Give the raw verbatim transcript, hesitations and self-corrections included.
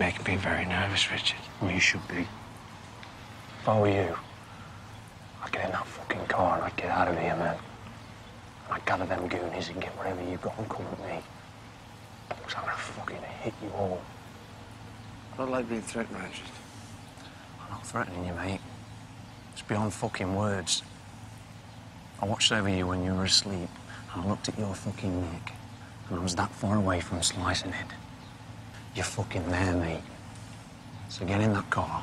making me very nervous, Richard. Well, you should be. If I were you, I'd get in that fucking car and I'd get out of here, man. And I'd gather them goonies and get whatever you've got and come at me. Because I'm gonna fucking hit you all. I don't like being threatened, Richard. I'm not threatening you, mate. It's beyond fucking words. I watched over you when you were asleep, and I looked at your fucking neck, and I was that far away from slicing it. You're fucking there, mate. So get in that car,